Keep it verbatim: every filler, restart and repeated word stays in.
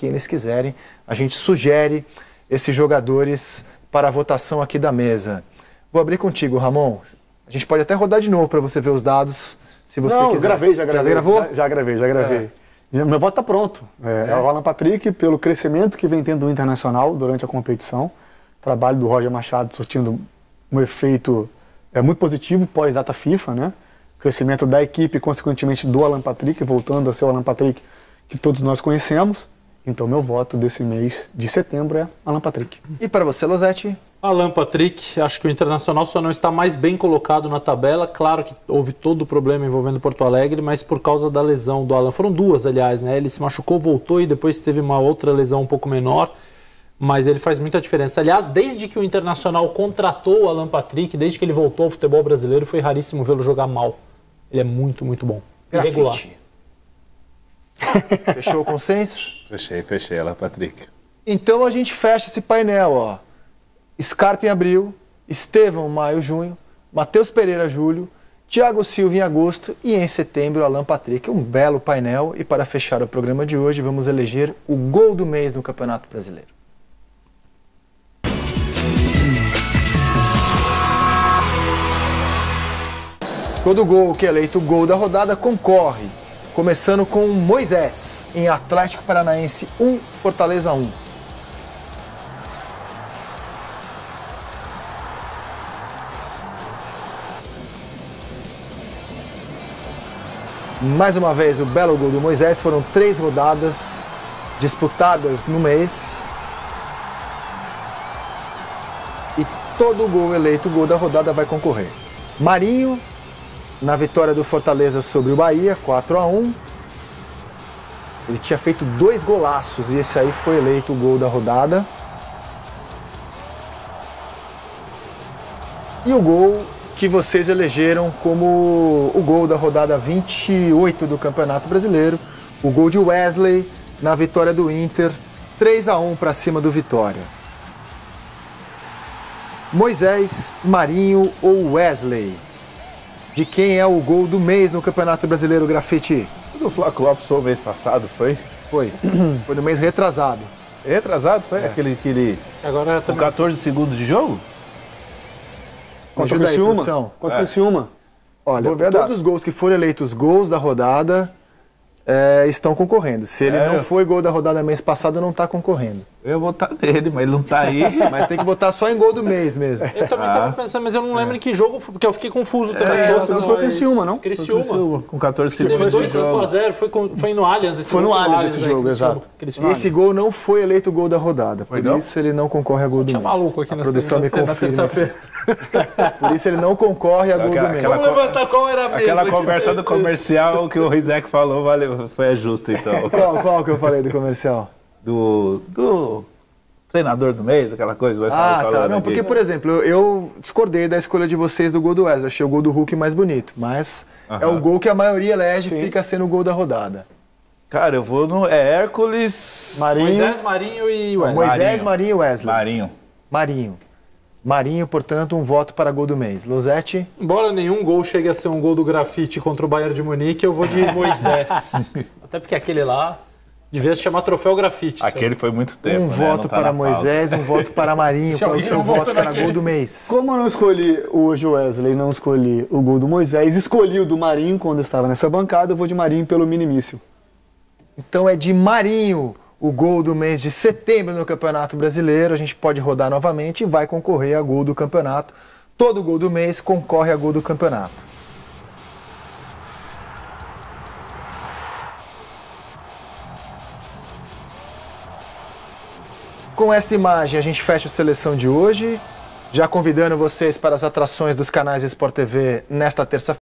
aqui. Eles quiserem, a gente sugere esses jogadores para a votação aqui da mesa. Vou abrir contigo, Ramon. A gente pode até rodar de novo para você ver os dados, se você Não, quiser. Gravei, já gravei. Já gravou? Já, já gravei, já gravei. É. Meu voto está pronto. É, é. é o Alan Patrick, pelo crescimento que vem tendo o Internacional durante a competição. O trabalho do Roger Machado surtindo um efeito é, muito positivo pós-data FIFA, né? O crescimento da equipe, consequentemente, do Alan Patrick, voltando a ser o Alan Patrick que todos nós conhecemos. Então, meu voto desse mês de setembro é Alan Patrick. E para você, Losetti? Alan Patrick, acho que o Internacional só não está mais bem colocado na tabela. Claro que houve todo o problema envolvendo Porto Alegre, mas por causa da lesão do Alan. Foram duas, aliás, né? Ele se machucou, voltou e depois teve uma outra lesão um pouco menor. Mas ele faz muita diferença. Aliás, desde que o Internacional contratou o Alan Patrick, desde que ele voltou ao futebol brasileiro, foi raríssimo vê-lo jogar mal. Ele é muito, muito bom. Irregular. Fechou o consenso? Fechei, fechei, Alan Patrick. Então a gente fecha esse painel, ó. Scarpa em abril, Estevão maio, junho, Matheus Pereira julho, Tiago Silva em agosto e em setembro Alan Patrick. Um belo painel e para fechar o programa de hoje vamos eleger o gol do mês no Campeonato Brasileiro. Todo gol que é eleito gol da rodada concorre, começando com Moisés em Atlético Paranaense um, Fortaleza um. Mais uma vez, o belo gol do Moisés. Foram três rodadas disputadas no mês. E todo gol eleito, gol da rodada, vai concorrer. Marinho, na vitória do Fortaleza sobre o Bahia, quatro a um. Ele tinha feito dois golaços e esse aí foi eleito o gol da rodada. E o gol que vocês elegeram como o gol da rodada vinte e oito do Campeonato Brasileiro, o gol de Wesley na vitória do Inter, três a um para cima do Vitória. Moisés, Marinho ou Wesley? De quem é o gol do mês no Campeonato Brasileiro, Grafite? Do Flávio Lopes foi o mês passado, foi? Foi. Foi no mês retrasado. Retrasado, foi? É. Aquele, aquele... Agora também... Com quatorze segundos de jogo? Contra o Criciúma. Contra o Criciúma. Olha, todos os gols que foram eleitos gols da rodada é, estão concorrendo. Se ele é. não foi gol da rodada mês passado, não está concorrendo. Eu ia votar nele, mas ele não está aí. Mas tem que votar só em gol do mês mesmo. Eu também estava ah. pensando, mas eu não lembro é. em que jogo, porque eu fiquei confuso também. É, não, foi o Criciúma, não? Criciúma. Criciúma. Com quatorze segundos. Foi dois a zero, foi, foi no Allianz esse foi jogo. Foi no Allianz esse jogo, exato. Esse gol não foi eleito gol da rodada. Por foi isso não? ele não concorre a gol do mês. Maluco aqui a produção me confirma. Por isso ele não concorre a gol aquela, do mês. Vamos levantar qual era a mesa. Aquela conversa do comercial que o Rizek falou, valeu, foi justo então. Qual, qual que eu falei do comercial? Do, do treinador do mês, aquela coisa. Ah, tá. Não, porque, por exemplo, eu, eu discordei da escolha de vocês do gol do Wesley. Achei o gol do Hulk mais bonito, mas uhum. é o gol que a maioria elege e fica sendo o gol da rodada. Cara, eu vou no... É Hércules... Marinho. Moisés, Marinho e Wesley. Moisés, Marinho e Wesley. Marinho. Marinho. Marinho, portanto, um voto para gol do mês. Losetti? Embora nenhum gol chegue a ser um gol do Grafite contra o Bayern de Munique, eu vou de Moisés. Até porque aquele lá... Devia se chamar Troféu Grafite. Aquele foi muito tempo, Um né? voto tá para Moisés, um voto para Marinho. Qual o seu voto para gol do mês? Como eu não escolhi hoje o Wesley, não escolhi o gol do Moisés, escolhi o do Marinho quando eu estava nessa bancada, eu vou de Marinho pelo minimício. Então é de Marinho o gol do mês de setembro no Campeonato Brasileiro. A gente pode rodar novamente e vai concorrer a gol do campeonato. Todo gol do mês concorre a gol do campeonato. Com esta imagem a gente fecha a seleção de hoje, já convidando vocês para as atrações dos canais SporTV nesta terça-feira.